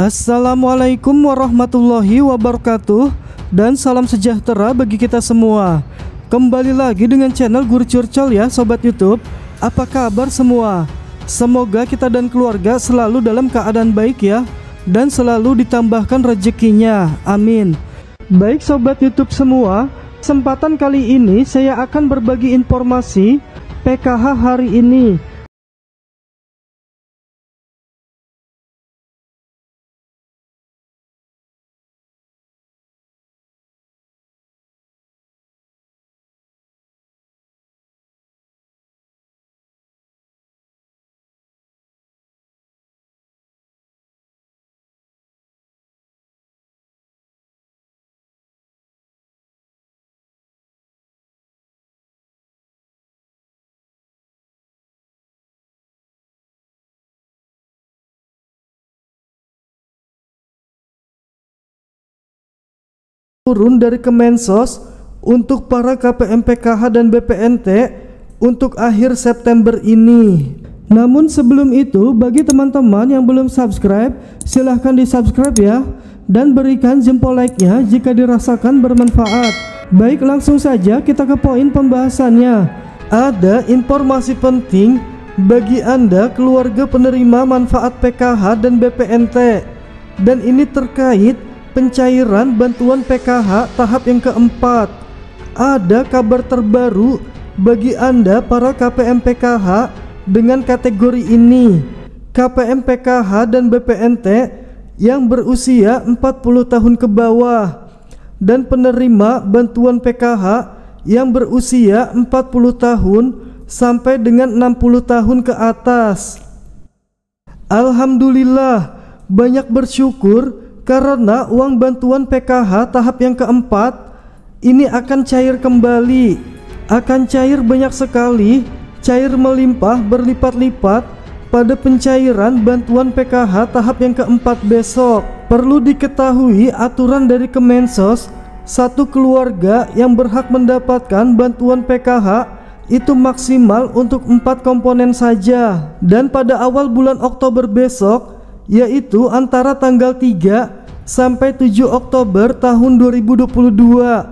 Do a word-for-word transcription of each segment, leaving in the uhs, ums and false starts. Assalamualaikum warahmatullahi wabarakatuh dan salam sejahtera bagi kita semua. Kembali lagi dengan channel Guru Curcol ya sobat YouTube. Apa kabar semua? Semoga kita dan keluarga selalu dalam keadaan baik ya, dan selalu ditambahkan rezekinya. Amin. Baik sobat YouTube semua, kesempatan kali ini saya akan berbagi informasi P K H hari ini. Turun dari Kemensos untuk para K P M P K H dan B P N T untuk akhir September ini. Namun sebelum itu, bagi teman-teman yang belum subscribe, silahkan di subscribe ya, dan berikan jempol like-nya jika dirasakan bermanfaat. Baik, langsung saja kita ke poin pembahasannya. Ada informasi penting bagi Anda keluarga penerima manfaat P K H dan B P N T, dan ini terkait pencairan bantuan P K H tahap yang keempat. Ada kabar terbaru bagi Anda para K P M P K H dengan kategori ini. K P M P K H dan B P N T yang berusia empat puluh tahun ke bawah dan penerima bantuan P K H yang berusia empat puluh tahun sampai dengan enam puluh tahun ke atas. Alhamdulillah, banyak bersyukur karena uang bantuan P K H tahap yang keempat ini akan cair kembali. Akan cair banyak sekali, cair melimpah berlipat-lipat pada pencairan bantuan P K H tahap yang keempat besok. Perlu diketahui aturan dari Kemensos, satu keluarga yang berhak mendapatkan bantuan P K H itu maksimal untuk empat komponen saja. Dan pada awal bulan Oktober besok, yaitu antara tanggal tiga sampai tujuh Oktober tahun dua ribu dua puluh dua,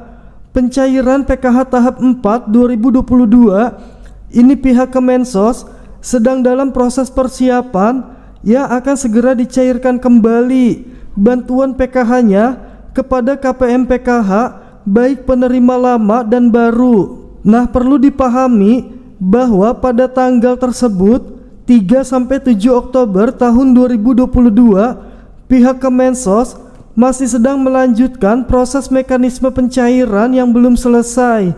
pencairan P K H tahap empat dua ribu dua puluh dua ini pihak Kemensos sedang dalam proses persiapan yang akan segera dicairkan kembali bantuan P K H-nya kepada K P M P K H baik penerima lama dan baru. Nah, perlu dipahami bahwa pada tanggal tersebut tiga sampai tujuh Oktober tahun dua ribu dua puluh dua, pihak Kemensos masih sedang melanjutkan proses mekanisme pencairan yang belum selesai,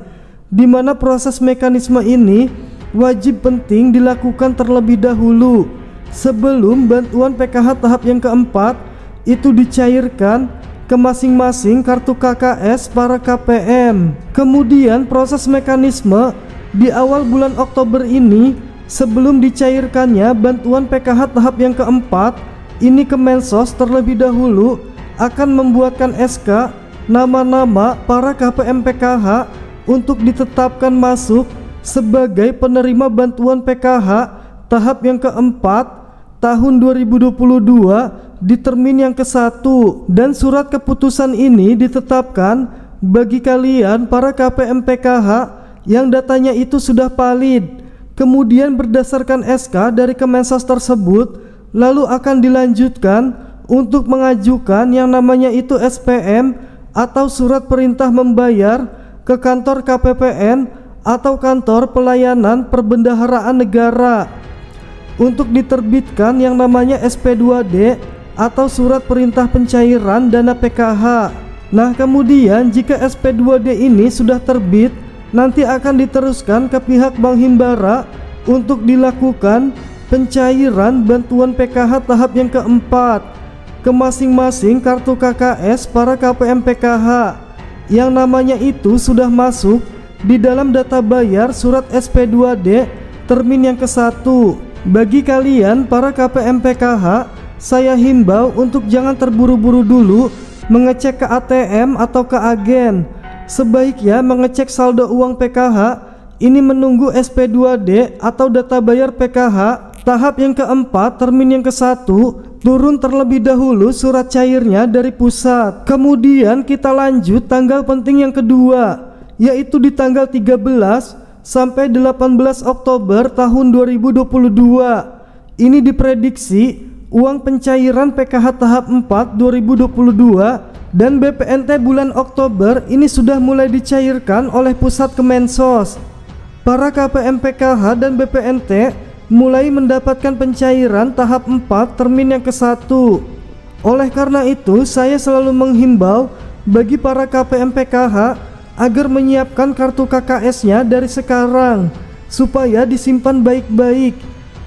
di mana proses mekanisme ini wajib penting dilakukan terlebih dahulu sebelum bantuan P K H tahap yang keempat itu dicairkan ke masing-masing kartu K K S para K P M. Kemudian proses mekanisme di awal bulan Oktober ini sebelum dicairkannya bantuan P K H tahap yang keempat ini, Kemensos terlebih dahulu akan membuatkan S K nama-nama para K P M P K H untuk ditetapkan masuk sebagai penerima bantuan P K H tahap yang keempat tahun dua ribu dua puluh dua di termin yang kesatu, dan surat keputusan ini ditetapkan bagi kalian para K P M P K H yang datanya itu sudah valid. Kemudian berdasarkan S K dari Kemensos tersebut lalu akan dilanjutkan untuk mengajukan yang namanya itu S P M atau surat perintah membayar ke kantor K P P N atau kantor pelayanan perbendaharaan negara untuk diterbitkan yang namanya S P dua D atau surat perintah pencairan dana P K H. Nah, kemudian jika S P dua D ini sudah terbit, nanti akan diteruskan ke pihak Bank Himbara untuk dilakukan pencairan bantuan P K H tahap yang keempat ke masing-masing kartu K K S para K P M P K H yang namanya itu sudah masuk di dalam data bayar surat S P dua D termin yang kesatu. Bagi kalian para K P M P K H, saya himbau untuk jangan terburu-buru dulu mengecek ke A T M atau ke agen. Sebaiknya mengecek saldo uang P K H ini menunggu S P dua D atau data bayar P K H tahap yang keempat termin yang kesatu turun terlebih dahulu surat cairnya dari pusat. Kemudian kita lanjut tanggal penting yang kedua, yaitu di tanggal tiga belas sampai delapan belas Oktober tahun dua ribu dua puluh dua. Ini diprediksi uang pencairan P K H tahap empat dua ribu dua puluh dua dan B P N T bulan Oktober ini sudah mulai dicairkan oleh pusat Kemensos. Para K P M P K H dan B P N T mulai mendapatkan pencairan tahap empat termin yang ke satu. Oleh karena itu, saya selalu menghimbau bagi para K P M P K H agar menyiapkan kartu K K S-nya dari sekarang supaya disimpan baik-baik.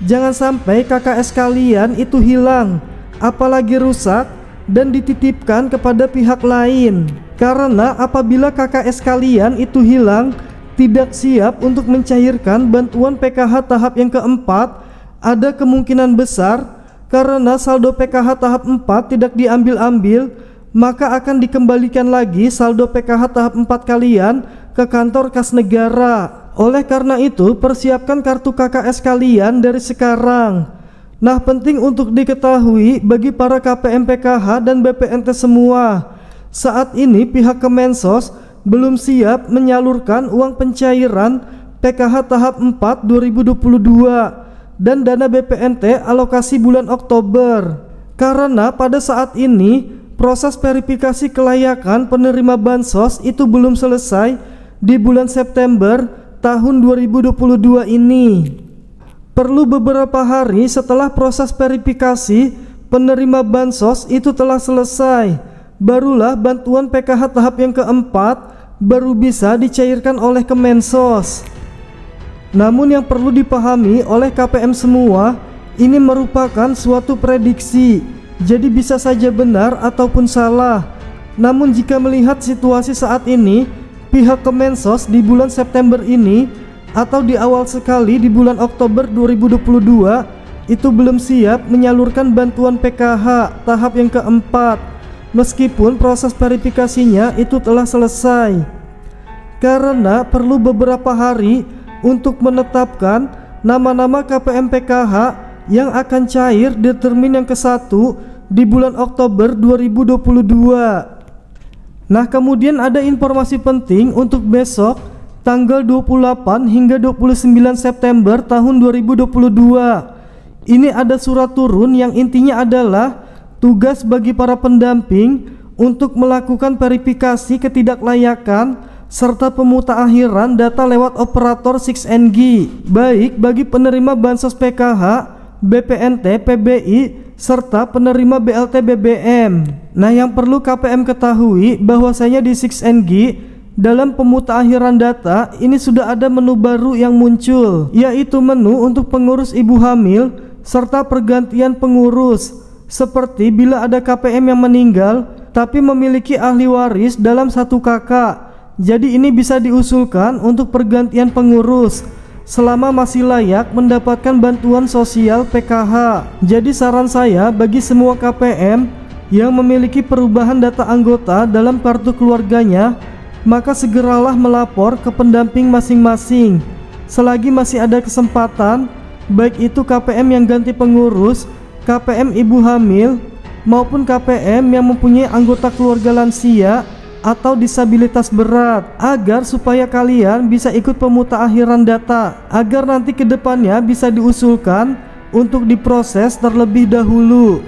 Jangan sampai K K S kalian itu hilang, apalagi rusak dan dititipkan kepada pihak lain. Karena apabila K K S kalian itu hilang, tidak siap untuk mencairkan bantuan P K H tahap yang keempat, ada kemungkinan besar karena saldo P K H tahap empat tidak diambil-ambil, maka akan dikembalikan lagi saldo P K H tahap empat kalian ke kantor kas negara. Oleh karena itu, persiapkan kartu K K S kalian dari sekarang. Nah, penting untuk diketahui bagi para K P M P K H dan B P N T semua, saat ini pihak Kemensos belum siap menyalurkan uang pencairan P K H tahap empat dua ribu dua puluh dua dan dana B P N T alokasi bulan Oktober, karena pada saat ini proses verifikasi kelayakan penerima bansos itu belum selesai di bulan September tahun dua ribu dua puluh dua ini. Perlu beberapa hari setelah proses verifikasi penerima bansos itu telah selesai, barulah bantuan P K H tahap yang keempat baru bisa dicairkan oleh Kemensos. Namun yang perlu dipahami oleh K P M semua, ini merupakan suatu prediksi, jadi bisa saja benar ataupun salah. Namun jika melihat situasi saat ini, pihak Kemensos di bulan September ini atau di awal sekali di bulan Oktober dua ribu dua puluh dua itu belum siap menyalurkan bantuan P K H tahap yang keempat, meskipun proses verifikasinya itu telah selesai, karena perlu beberapa hari untuk menetapkan nama-nama K P M P K H yang akan cair di termin yang ke satu di bulan Oktober dua ribu dua puluh dua. Nah, kemudian ada informasi penting untuk besok tanggal dua puluh delapan hingga dua puluh sembilan September tahun dua ribu dua puluh dua. Ini ada surat turun yang intinya adalah tugas bagi para pendamping untuk melakukan verifikasi ketidaklayakan serta pemutakhiran data lewat operator enam N G, baik bagi penerima bansos P K H, B P N T, P B I, serta penerima B L T B B M. Nah, yang perlu K P M ketahui bahwasanya di enam N G dalam pemutakhiran data ini sudah ada menu baru yang muncul, yaitu menu untuk pengurus ibu hamil serta pergantian pengurus. Seperti bila ada K P M yang meninggal tapi memiliki ahli waris dalam satu kakak, jadi ini bisa diusulkan untuk pergantian pengurus selama masih layak mendapatkan bantuan sosial P K H. Jadi saran saya bagi semua K P M yang memiliki perubahan data anggota dalam kartu keluarganya, maka segeralah melapor ke pendamping masing-masing selagi masih ada kesempatan, baik itu K P M yang ganti pengurus, K P M ibu hamil, maupun K P M yang mempunyai anggota keluarga lansia atau disabilitas berat, agar supaya kalian bisa ikut pemutakhiran data agar nanti kedepannya bisa diusulkan untuk diproses terlebih dahulu.